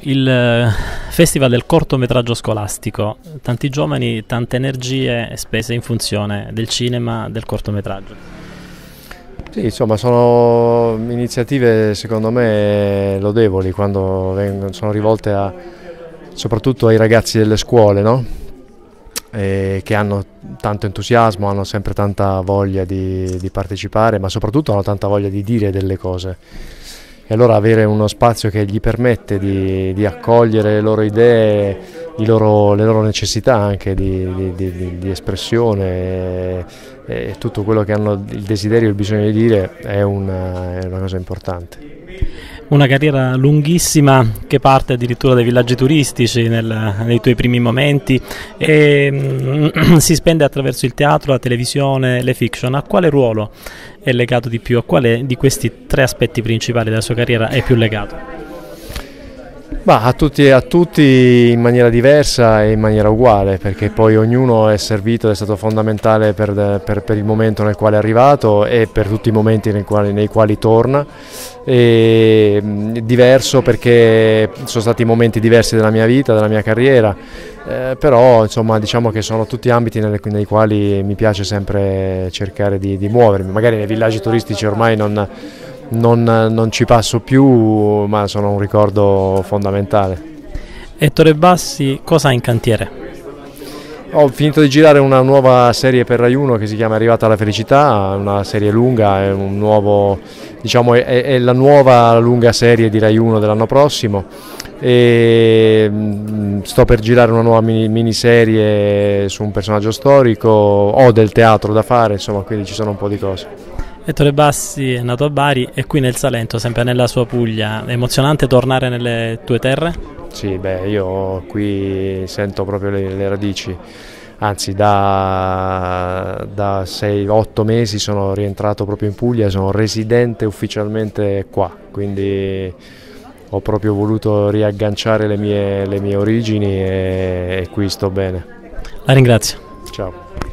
Il festival del cortometraggio scolastico, tanti giovani, tante energie spese in funzione del cinema, del cortometraggio. Sì, insomma sono iniziative secondo me lodevoli quando sono rivolte soprattutto ai ragazzi delle scuole, no? Che hanno tanto entusiasmo, hanno sempre tanta voglia di partecipare, ma soprattutto hanno tanta voglia di dire delle cose. E allora avere uno spazio che gli permette di accogliere le loro idee, le loro necessità anche di espressione e tutto quello che hanno il desiderio e il bisogno di dire è una cosa importante. Una carriera lunghissima che parte addirittura dai villaggi turistici nei tuoi primi momenti e si spende attraverso il teatro, la televisione, le fiction. A quale ruolo è legato di più? A quale di questi tre aspetti principali della sua carriera è più legato? Ma a tutti in maniera diversa e in maniera uguale, perché poi ognuno è servito ed è stato fondamentale per il momento nel quale è arrivato e per tutti i momenti nei quali torna. E diverso perché sono stati momenti diversi della mia vita, della mia carriera, però insomma diciamo che sono tutti ambiti nei quali mi piace sempre cercare di muovermi. Magari nei villaggi turistici ormai non ci passo più, ma sono un ricordo fondamentale. Ettore Bassi, cosa ha in cantiere? Ho finito di girare una nuova serie per Rai 1 che si chiama Arrivata alla Felicità, una serie lunga, è la nuova lunga serie di Rai 1 dell'anno prossimo. E sto per girare una nuova miniserie su un personaggio storico, ho del teatro da fare, insomma, quindi ci sono un po' di cose. Ettore Bassi è nato a Bari e qui nel Salento, sempre nella sua Puglia. È emozionante tornare nelle tue terre? Sì, beh, io qui sento proprio le radici, anzi da 6-8 mesi sono rientrato proprio in Puglia, sono residente ufficialmente qua, quindi ho proprio voluto riagganciare le mie origini e qui sto bene. La ringrazio. Ciao.